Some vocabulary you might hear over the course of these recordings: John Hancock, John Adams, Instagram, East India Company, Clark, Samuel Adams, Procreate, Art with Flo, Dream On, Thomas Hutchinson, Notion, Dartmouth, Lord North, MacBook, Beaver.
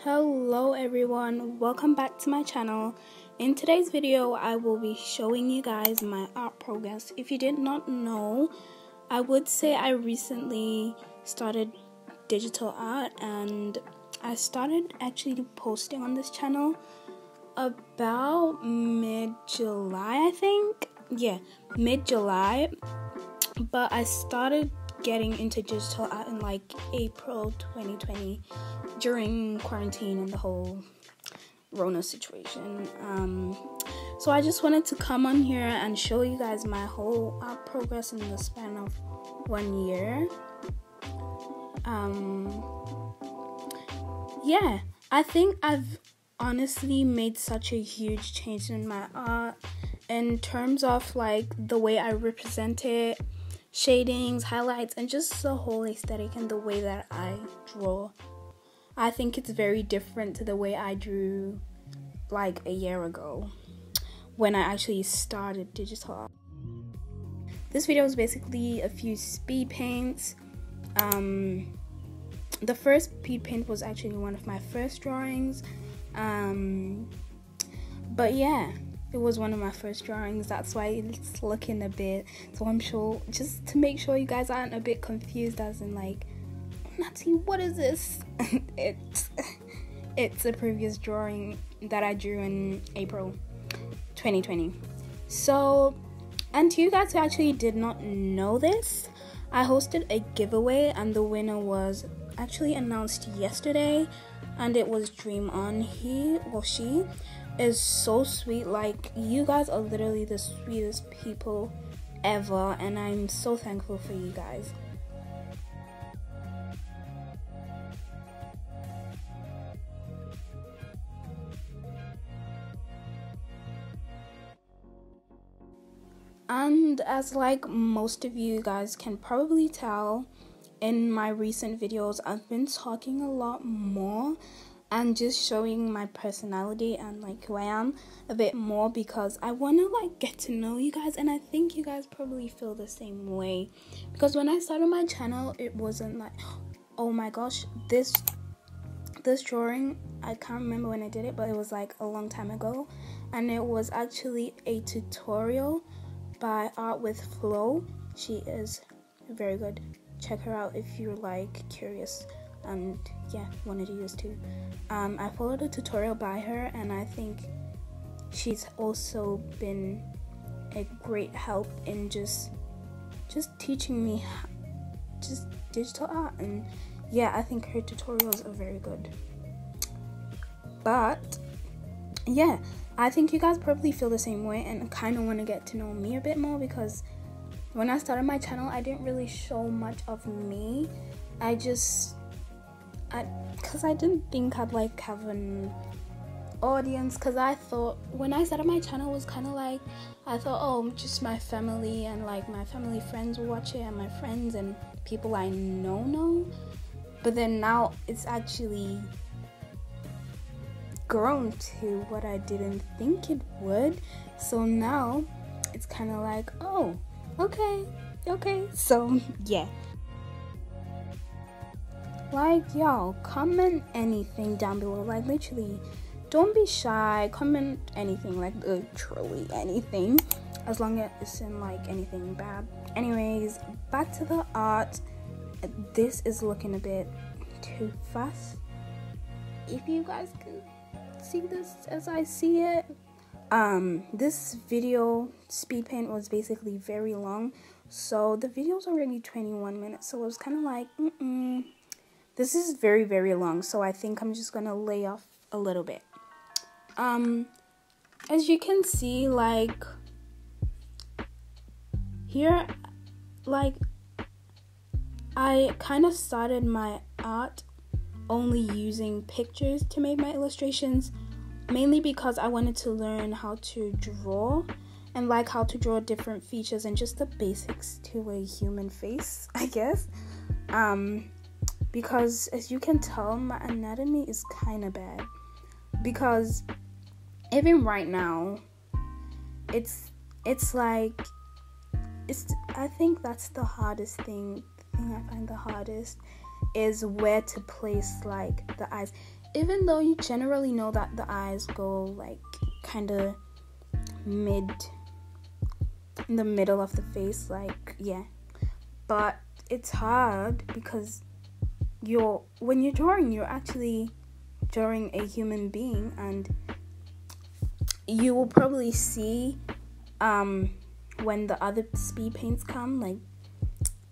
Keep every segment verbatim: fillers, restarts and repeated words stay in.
Hello everyone, welcome back to my channel. In today's video I will be showing you guys my art progress. If you did not know, I would say I recently started digital art, and I started actually posting on this channel about mid-July, I think. Yeah, mid-July, but I started getting into digital art in like April twenty twenty during quarantine and the whole Rona situation. Um, so I just wanted to come on here and show you guys my whole art progress in the span of one year. Um, yeah, I think I've honestly made such a huge change in my art in terms of like the way I represent it, shadings, highlights, and just the whole aesthetic and the way that I draw. I think it's very different to the way I drew like a year ago when I actually started digital art. This video is basically a few speed paints. Um, the first speed paint was actually one of my first drawings. Um, but yeah, it was one of my first drawings. That's why it's looking a bit, so I'm sure, just to make sure you guys aren't a bit confused as in like, Natty, what is this? it's, it's a previous drawing that I drew in April twenty twenty. So, and to you guys who actually did not know this, I hosted a giveaway and the winner was actually announced yesterday, and it was Dream On. He or she is so sweet. Like, you guys are literally the sweetest people ever, and I'm so thankful for you guys. And as like most of you guys can probably tell, in my recent videos I've been talking a lot more and just showing my personality and like who I am a bit more, because I want to like get to know you guys, and I think you guys probably feel the same way, because when I started my channel it wasn't like, oh my gosh, this this drawing, I can't remember when I did it, but it was like a long time ago, and it was actually a tutorial by Art with Flo. She is very good. Check her out if you're like curious and yeah, wanted to use too. Um, I followed a tutorial by her, and I think she's also been a great help in just just teaching me just digital art, and yeah, I think her tutorials are very good. But yeah, I think you guys probably feel the same way and kind of want to get to know me a bit more, because when I started my channel I didn't really show much of me. I just I because I didn't think I'd like have an audience, because I thought when I started my channel it was kind of like, I thought, oh, just my family and like my family friends will watch it, and my friends and people I know know. But then now it's actually grown to what I didn't think it would, so now it's kind of like, oh, okay, okay, so yeah. Like, y'all, comment anything down below, like literally, don't be shy, comment anything, like literally anything, as long as it's in like anything bad. Anyways, back to the art. This is looking a bit too fast, if you guys could see this as I see it. Um this video speed paint was basically very long, so the video was already twenty-one minutes, so it was kind of like, mm-mm, this is very very long, so I think I'm just gonna lay off a little bit. Um as you can see, like here, like I kind of started my art only using pictures to make my illustrations, mainly because I wanted to learn how to draw and like how to draw different features and just the basics to a human face, I guess. Um because as you can tell, my anatomy is kind of bad, because even right now it's it's like it's I think that's the hardest thing thing I find the hardest is where to place, like, the eyes. Even though you generally know that the eyes go, like, kind of mid, in the middle of the face, like, yeah. But it's hard because you're, when you're drawing, you're actually drawing a human being, and you will probably see um, when the other speed paints come, like,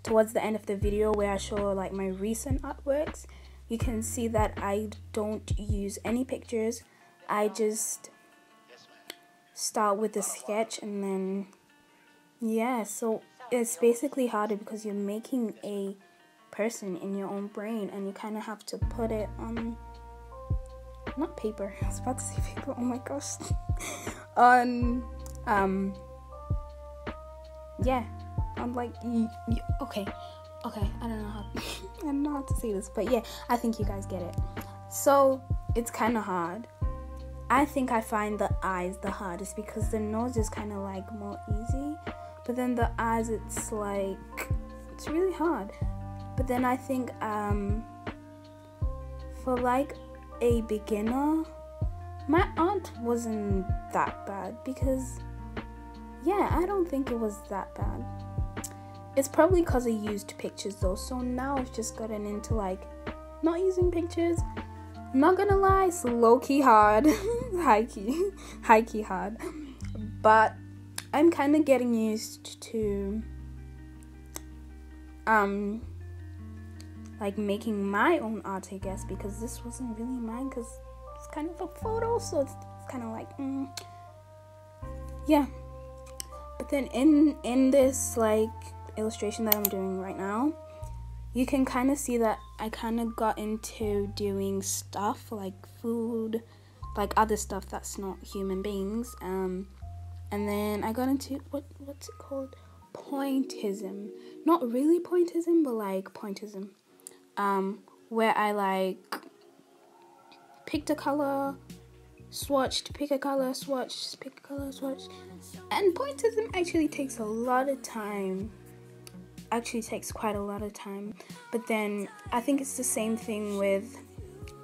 towards the end of the video where I show, like, my recent artworks, you can see that I don't use any pictures. I just start with a sketch and then, yeah, so it's basically harder because you're making a person in your own brain, and you kind of have to put it on, not paper, I was about to say paper, oh my gosh, on, um, yeah, I'm like, okay, okay, I don't know how, I don't know how to say this, but yeah, I think you guys get it. So it's kind of hard. I think I find the eyes the hardest because the nose is kind of like more easy, but then the eyes, it's like, it's really hard. But then I think um, for like a beginner, my aunt wasn't that bad because, yeah, I don't think it was that bad. It's probably because I used pictures though, so now I've just gotten into, like, not using pictures. I'm not gonna lie, it's low-key hard, high-key, high-key hard, but I'm kind of getting used to, um, like, making my own art, I guess, because this wasn't really mine, because it's kind of a photo, so it's, it's kind of like, mm, yeah. But then in, in this, like, illustration that I'm doing right now, you can kind of see that I kind of got into doing stuff like food, like other stuff that's not human beings, um and then I got into what what's it called pointism, not really pointism, but like pointism, um where I like picked a color, swatched, pick a color, swatched, pick a color, swatched. And pointism actually takes a lot of time. Actually takes quite a lot of time. But then I think it's the same thing with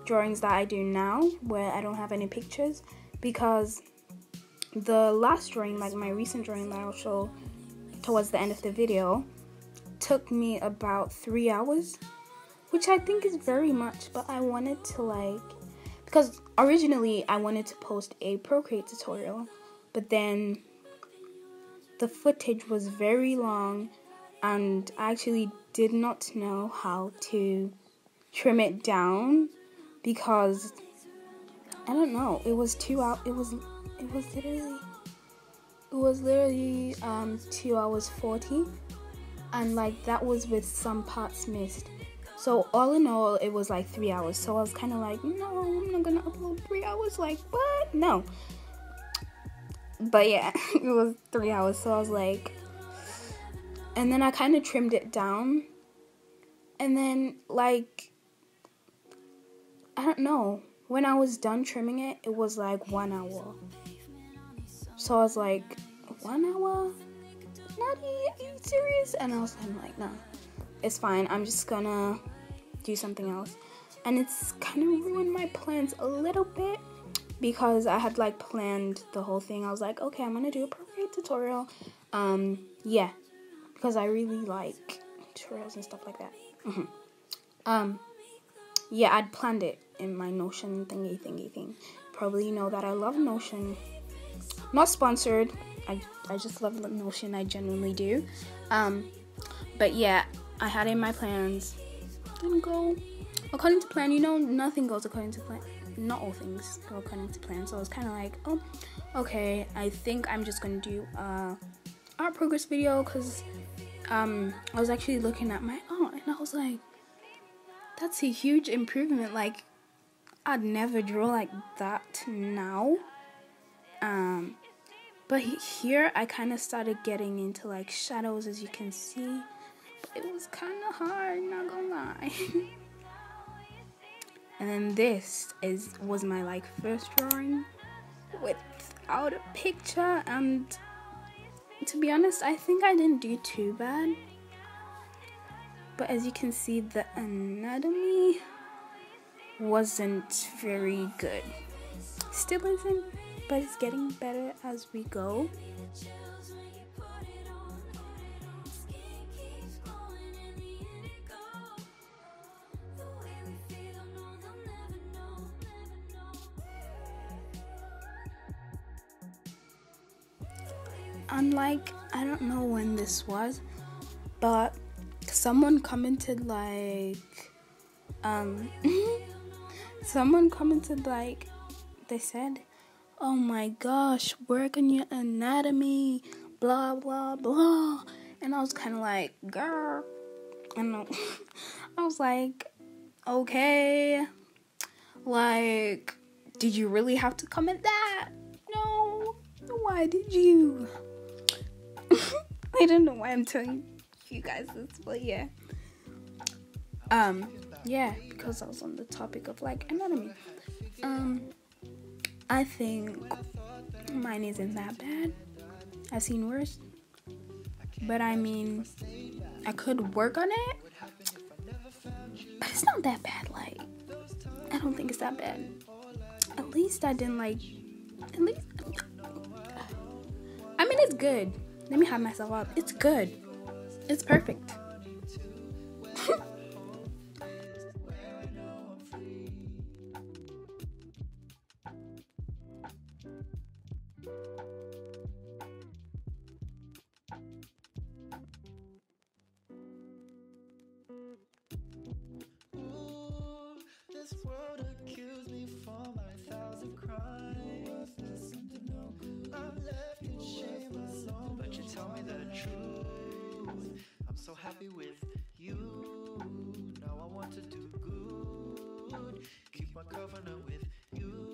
drawings that I do now where I don't have any pictures, because the last drawing, like my recent drawing that I'll show towards the end of the video, took me about three hours, which I think is very much, but I wanted to, like, because originally I wanted to post a Procreate tutorial, but then the footage was very long, and I actually did not know how to trim it down because I don't know. It was two hours. It was it was literally it was literally um, two hours forty, and like that was with some parts missed. So all in all, it was like three hours. So I was kind of like, no, I'm not gonna upload three hours. Like what? No. But yeah, it was three hours. So I was like. And then I kind of trimmed it down. And then, like, I don't know. When I was done trimming it, it was like one hour. So I was like, one hour? Nadi, are you serious? And I was I'm like, nah, it's fine. I'm just gonna do something else. And it's kind of ruined my plans a little bit because I had, like, planned the whole thing. I was like, okay, I'm gonna do a Procreate tutorial. Um, yeah. Because I really like tutorials and stuff like that. Mm-hmm. Um, yeah, I'd planned it in my Notion thingy thingy thing. Probably you know that I love Notion. Not sponsored. I I just love Notion. I genuinely do. Um, but yeah, I had it in my plans. Didn't go according to plan. You know, nothing goes according to plan. Not all things go according to plan. So I was kind of like, oh, okay. I think I'm just gonna do uh art progress video because. Um, I was actually looking at my aunt and I was like, that's a huge improvement, like, I'd never draw like that now, um, but here I kind of started getting into, like, shadows, as you can see, but it was kind of hard, not gonna lie. And then this is, was my, like, first drawing without a picture, and to be honest, I think I didn't do too bad. But as you can see, the anatomy wasn't very good. Still isn't, but it's getting better as we go. Unlike, I don't know when this was, but someone commented like, um, someone commented like, they said, oh my gosh, work on your anatomy, blah, blah, blah. And I was kind of like, girl, I don't know. I was like, okay, like, did you really have to comment that? No, why did you? I don't know why I'm telling you guys this, but yeah. Um, yeah, because I was on the topic of, like, anatomy. Um, I think mine isn't that bad. I've seen worse. But, I mean, I could work on it. But it's not that bad, like, I don't think it's that bad. At least I didn't, like, at least, I mean, it's good. Let me have myself up. It's good. It's perfect. So happy with you. Now I want to do good. Keep my covenant with you.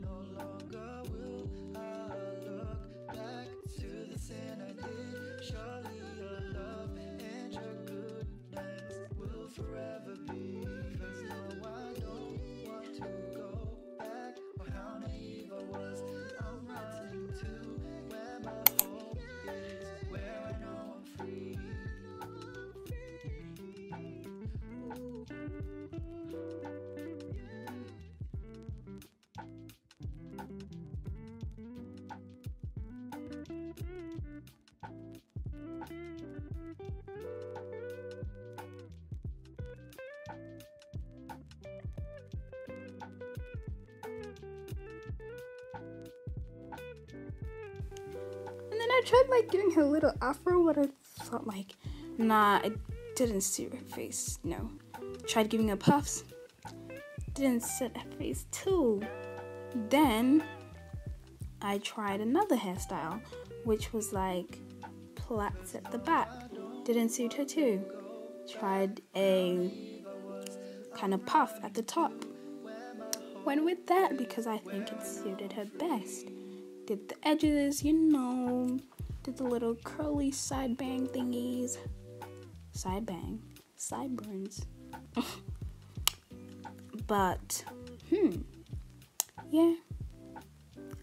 No longer will I look back to the sin I did. Surely your love and your goodness will forever be. Cause no, I don't want to go back. Or how naive I was. I'm rising to where my hope is, where I know I'm free. I tried like getting her little afro, but I thought like, nah, I didn't suit her face, no. Tried giving her puffs, didn't suit her face too. Then I tried another hairstyle, which was like plaits at the back, didn't suit her too. Tried a kind of puff at the top. Went with that because I think it suited her best. Did the edges, you know, did the little curly side bang thingies. Side bang, sideburns. But, hmm, yeah,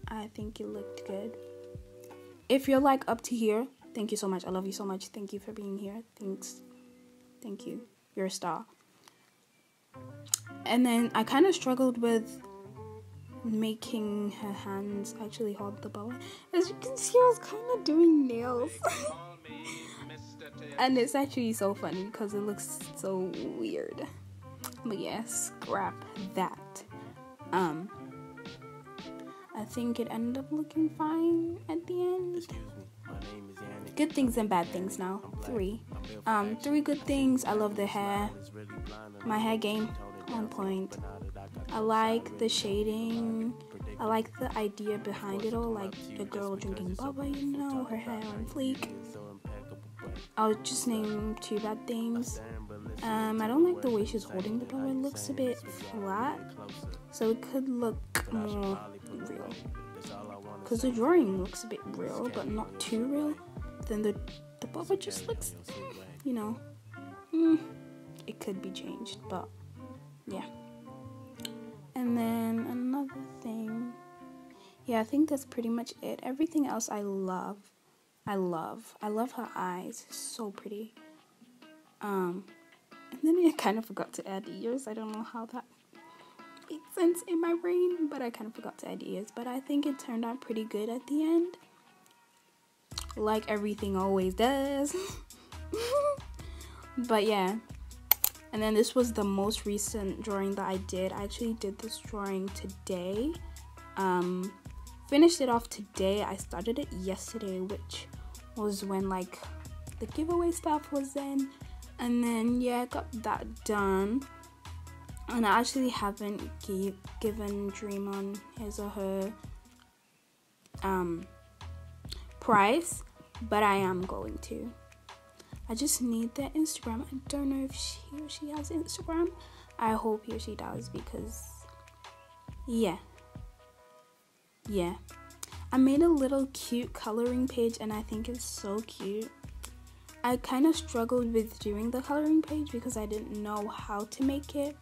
I think it looked good. If you're like up to here, thank you so much. I love you so much. Thank you for being here. Thanks. Thank you. You're a star. And then I kind of struggled with making her hands actually hold the bow. As you can see, I was kind of doing nails. And it's actually so funny because it looks so weird. But yeah, scrap that. Um, I think it ended up looking fine at the end. Good things and bad things now. Three. Um, three good things. I love the hair. My hair game, on point. I like the shading. I like the idea behind it all, like the girl drinking bubba, you know, her hair on fleek. I'll just name two bad things. Um, I don't like the way she's holding the bubba. It looks a bit flat, so it could look more real. Because the drawing looks a bit real, but not too real. Then the the bubba just looks, you know, mm, it could be changed, but yeah. And then another thing, yeah, I think that's pretty much it. Everything else I love. I love. I love her eyes. So pretty. Um, and then I kind of forgot to add ears. I don't know how that made sense in my brain, but I kind of forgot to add ears. But I think it turned out pretty good at the end, like everything always does. But yeah. And then this was the most recent drawing that I did. I actually did this drawing today. Um, finished it off today. I started it yesterday, which was when like the giveaway stuff was in. And then yeah, I got that done. And I actually haven't give, given Dream On his or her um, price, but I am going to. I just need their Instagram. I don't know if she or she has Instagram. I hope he or she does, because yeah. Yeah. I made a little cute coloring page and I think it's so cute. I kind of struggled with doing the coloring page because I didn't know how to make it.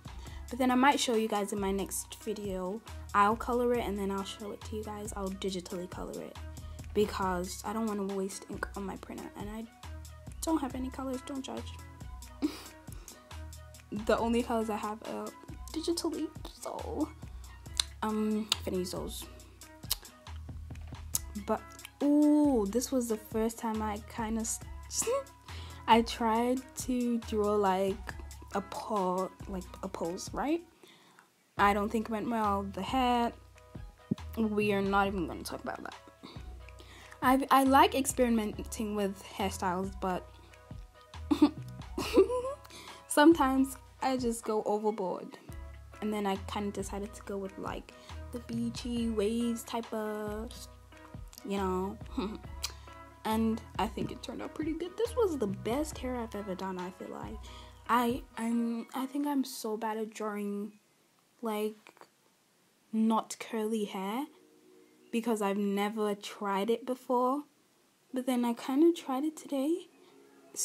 But then I might show you guys in my next video. I'll color it and then I'll show it to you guys. I'll digitally color it because I don't want to waste ink on my printer, and I don't have any colors, don't judge. The only colors I have are digitally, so um I'm gonna use those. But ooh, this was the first time I kind of I tried to draw like a paw, like a pose, right? I don't think it went well. The hat, we are not even going to talk about that. I, I like experimenting with hairstyles, but sometimes I just go overboard. And then I kind of decided to go with like the beachy waves type of, you know. And I think it turned out pretty good. This was the best hair I've ever done, I feel like. I, I'm, I think I'm so bad at drawing like not curly hair, because I've never tried it before. But then I kind of tried it today.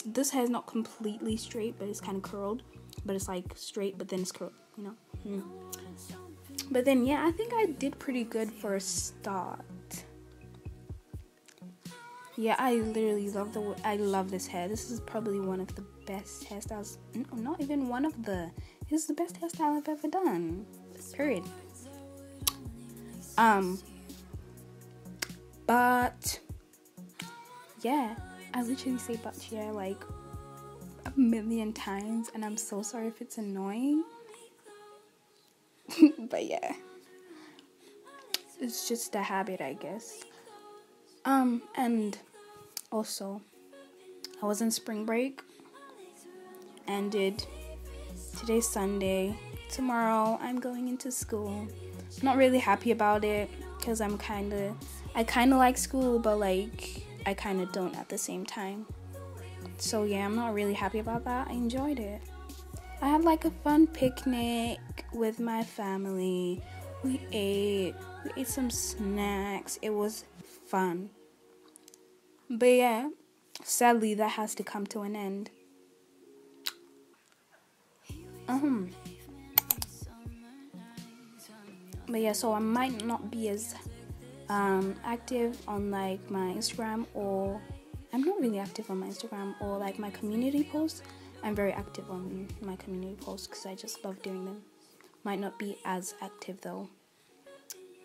This hair is not completely straight, but it's kind of curled. But it's like straight, but then it's curled, you know? Mm. But then, yeah, I think I did pretty good for a start. Yeah, I literally love the, I love this hair. This is probably one of the best hairstyles. No, not even one of the, this is the best hairstyle I've ever done. Period. Um... But yeah, I literally say but yeah like a million times, and I'm so sorry if it's annoying. But yeah, it's just a habit, I guess. Um, and also, I was in spring break. Ended today's Sunday. Tomorrow I'm going into school. Not really happy about it, because I'm kind of, I kind of like school, but like I kind of don't at the same time. So yeah, I'm not really happy about that. I enjoyed it. I had like a fun picnic with my family. We ate, we ate some snacks. It was fun. But yeah, sadly that has to come to an end. Um. But yeah, so I might not be as um active on like my Instagram, or I'm not really active on my Instagram or like my community posts. I'm very active on my community posts because I just love doing them. Might not be as active though,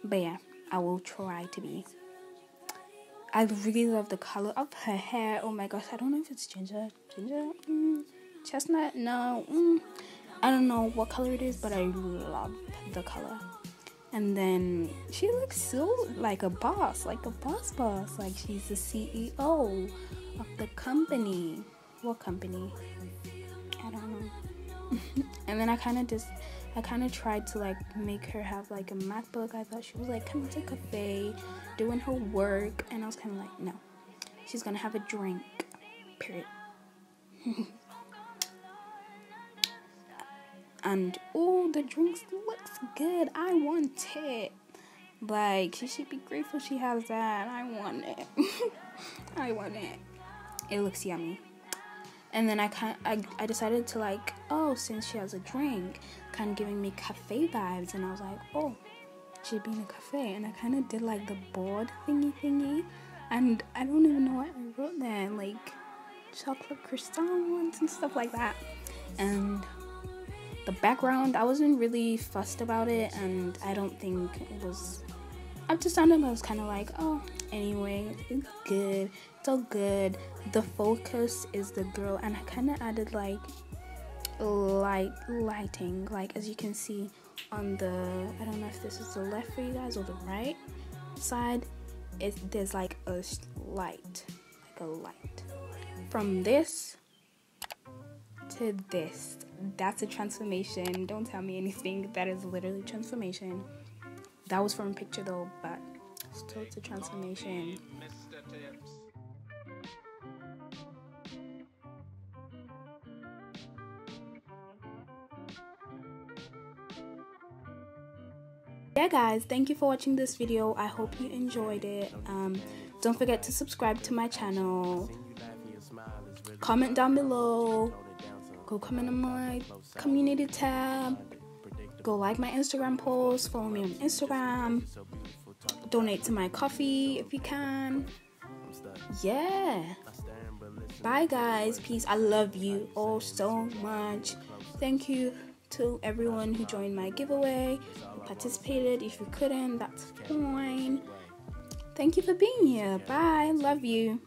but yeah, I will try to be. I really love the color of her hair. Oh my gosh, I don't know if it's ginger ginger mm, chestnut, no, mm, I don't know what color it is, but I love the color. And then she looks so like a boss, like a boss boss. Like she's the C E O of the company. What company? I don't know. And then I kind of just, I kind of tried to like make her have like a MacBook. I thought she was like coming to cafe, doing her work. And I was kind of like, no, she's going to have a drink. Period. And oh, the drinks looks good. I want it. Like, she should be grateful she has that. I want it. I want it. It looks yummy. And then I kind I I decided to like, oh, since she has a drink, kind of giving me cafe vibes. And I was like, oh, she'd be in a cafe. And I kind of did like the board thingy thingy. And I don't even know what I wrote there. Like, chocolate crystal ones and stuff like that. And the background, I wasn't really fussed about it, and I don't think it was, up to some of them I was kind of like, oh, anyway, it's good, it's all good. The focus is the girl, and I kind of added like light lighting, like as you can see on the, I don't know if this is the left for you guys or the right side, it's, there's like a light, like a light. From this to this, that's a transformation. Don't tell me anything, that is literally transformation. That was from a picture though, but still it's a transformation. Yeah guys, thank you for watching this video. I hope you enjoyed it. Um, don't forget to subscribe to my channel. Comment down below. Go comment on my community tab. Go like my Instagram post. Follow me on Instagram. Donate to my coffee if you can. Yeah. Bye guys. Peace. I love you all so much. Thank you to everyone who joined my giveaway, who participated. If you couldn't, that's fine. Thank you for being here. Bye. Love you.